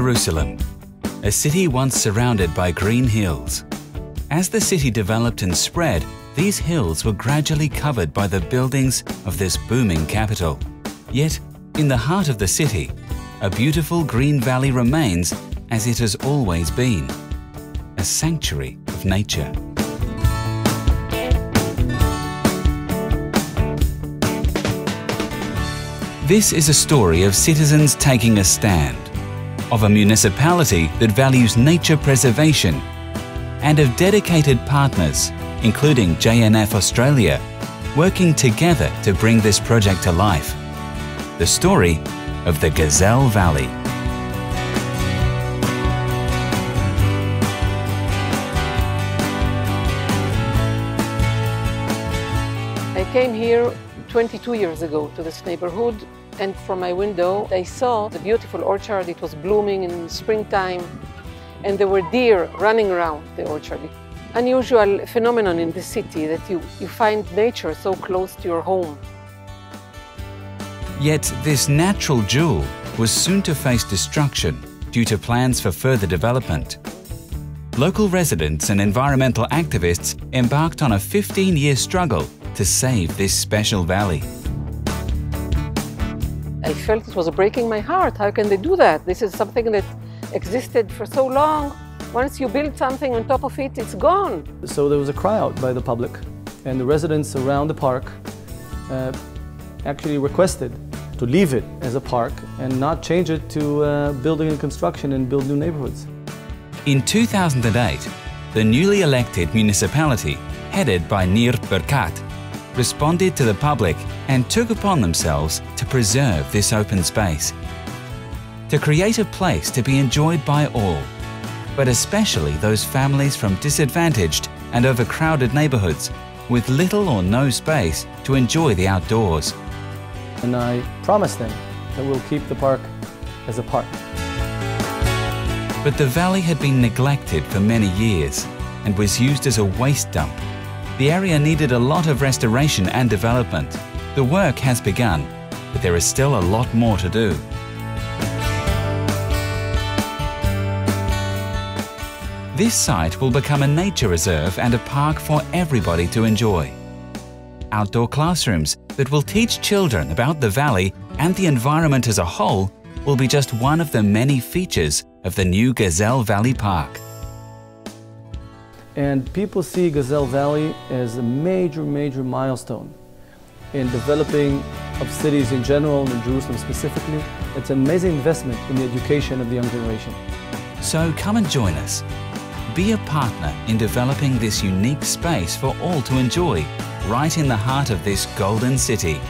Jerusalem, a city once surrounded by green hills. As the city developed and spread, these hills were gradually covered by the buildings of this booming capital. Yet, in the heart of the city, a beautiful green valley remains as it has always been, a sanctuary of nature. This is a story of citizens taking a stand, of a municipality that values nature preservation, and of dedicated partners, including JNF Australia, working together to bring this project to life. The story of the Gazelle Valley. I came here 22 years ago to this neighborhood, and from my window I saw the beautiful orchard. It was blooming in springtime, and there were deer running around the orchard. Unusual phenomenon in the city that you find nature so close to your home. Yet this natural jewel was soon to face destruction due to plans for further development. Local residents and environmental activists embarked on a 15-year struggle to save this special valley. I felt it was breaking my heart. How can they do that? This is something that existed for so long. Once you build something on top of it, it's gone. So there was a cry out by the public, and the residents around the park actually requested to leave it as a park and not change it to building and construction and build new neighborhoods. In 2008, the newly elected municipality, headed by Nir Berkat, responded to the public and took upon themselves to preserve this open space, to create a place to be enjoyed by all, but especially those families from disadvantaged and overcrowded neighborhoods with little or no space to enjoy the outdoors. And I promised them that we'll keep the park as a park. But the valley had been neglected for many years and was used as a waste dump. The area needed a lot of restoration and development. The work has begun, but there is still a lot more to do. This site will become a nature reserve and a park for everybody to enjoy. Outdoor classrooms that will teach children about the valley and the environment as a whole will be just one of the many features of the new Gazelle Valley Park. And people see Gazelle Valley as a major, major milestone in developing of cities in general and in Jerusalem specifically. It's an amazing investment in the education of the young generation. So come and join us. Be a partner in developing this unique space for all to enjoy, right in the heart of this golden city,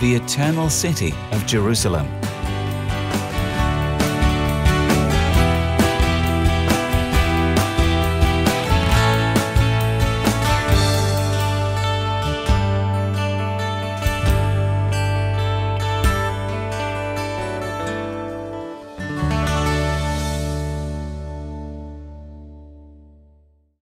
the eternal city of Jerusalem.